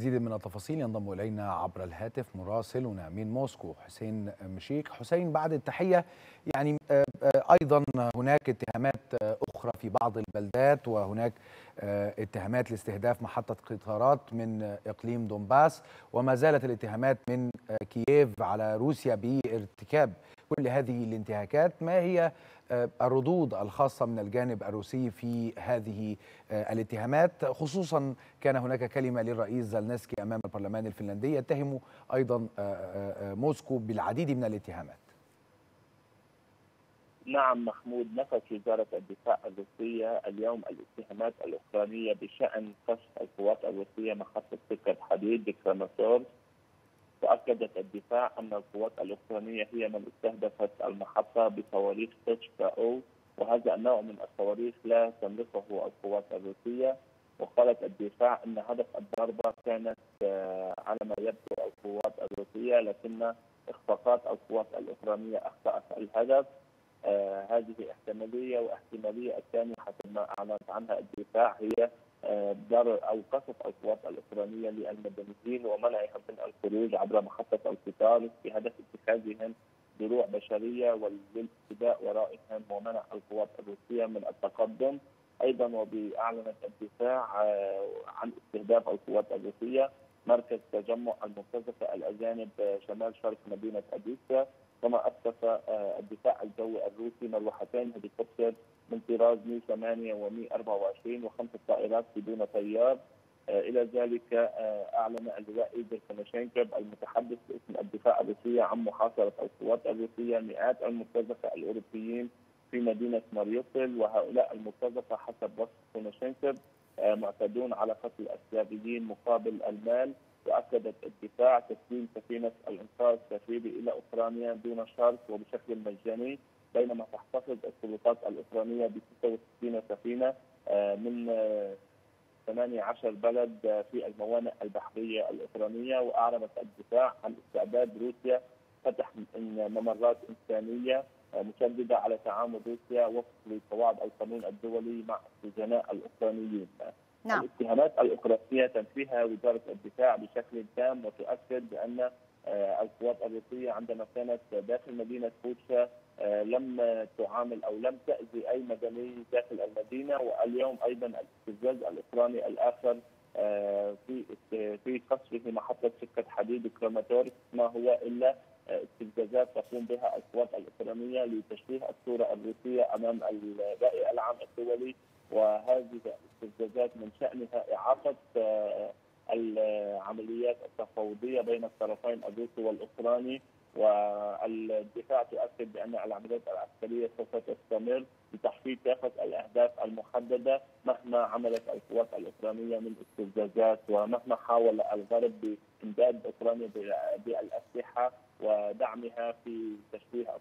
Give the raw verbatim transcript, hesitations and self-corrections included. مزيد من التفاصيل ينضم إلينا عبر الهاتف مراسلنا من موسكو حسين مشيك. حسين، بعد التحية، يعني أيضا هناك اتهامات أخرى في بعض البلدات، وهناك اتهامات لاستهداف محطة قطارات من إقليم دونباس، وما زالت الاتهامات من كييف على روسيا بارتكاب كل هذه الانتهاكات. ما هي الردود الخاصة من الجانب الروسي في هذه الاتهامات، خصوصا كان هناك كلمة للرئيس زيلينسكي أمام البرلمان الفنلندي يتهم أيضا موسكو بالعديد من الاتهامات؟ نعم محمود، نفت وزارة الدفاع الروسية اليوم الاتهامات الأوكرانية بشأن كشف القوات الروسية محطة سكة حديد بكراماتورسك. تأكدت الدفاع أن القوات الأوكرانية هي من استهدفت المحطة بصواريخ اتش كي أو، وهذا النوع من الصواريخ لا تملكه القوات الروسية. وقالت الدفاع أن هدف الضربة كانت على ما يبدو القوات الروسية، لكن إخفاقات القوات الأوكرانية أخطأت الهدف. آه هذه احتمالية، واحتمالية الثانية حسب ما أعلنت عنها الدفاع هي آه ضرر أو قصف القوات الأوكرانية للمدنيين ومنعهم من الخروج عبر محطة القطار بهدف اتخاذهم دروع بشرية والاقتداء ورائهم ومنع القوات الروسية من التقدم. أيضا وبأعلنت الدفاع آه عن استهداف القوات الروسية مركز تجمع المرتزقة الأجانب آه شمال شرق مدينة أديسا، كما أسقط الدفاع الجوي الروسي مروحتين هليكوبتر من طراز مئة وثمانية ومئة وأربعة وعشرين وخمسة طائرات بدون طيار. إلى ذلك أعلن اللواء بيركنشينكب المتحدث باسم الدفاع الروسية عن محاصرة القوات الروسية مئات المرتزقة الأوروبيين في مدينة ماريوبول، وهؤلاء المرتزقة حسب وصف بيركنشينكب معتدون على قتل السلافيين مقابل المال. وأكدت الدفاع تسليم سفينة الإنقاذ التدريبي إلى أوكرانيا دون شرط وبشكل مجاني، بينما تحتفظ السلطات الأوكرانية ب ستة وستين سفينة من ثمانية عشر بلد في الموانئ البحرية الأوكرانية. وأعلنت الدفاع عن استعداد روسيا فتح ممرات إنسانية مشددة على تعامل روسيا وفق لقواعد القانون الدولي مع السجناء الأوكرانيين. نعم. الاتهامات الأوكرانية تنفيها وزارة الدفاع بشكل تام، وتؤكد بأن القوات الروسية عندما كانت داخل مدينة بوتشا لم تعامل أو لم تأذي أي مدني داخل المدينة. واليوم أيضا الاستفزاز الأوكراني الآخر في في قصفه محطة سكة حديد كراماتورسك ما هو إلا استفزازات تقوم بها القوات الأوكرانية لتشويه الصورة الروسية أمام الرأي العام الدولي، وهذه الاستفزازات من شأنها إعاقة العمليات التفاوضية بين الطرفين الروسي والأوكراني. والدفاع تؤكد بأن العمليات العسكرية سوف تستمر لتحقيق كافة الأهداف المحددة مهما عملت القوات الأوكرانية من استفزازات، ومهما حاول الغرب بإمداد أوكرانيا بالأسلحة ودعمها في تشويه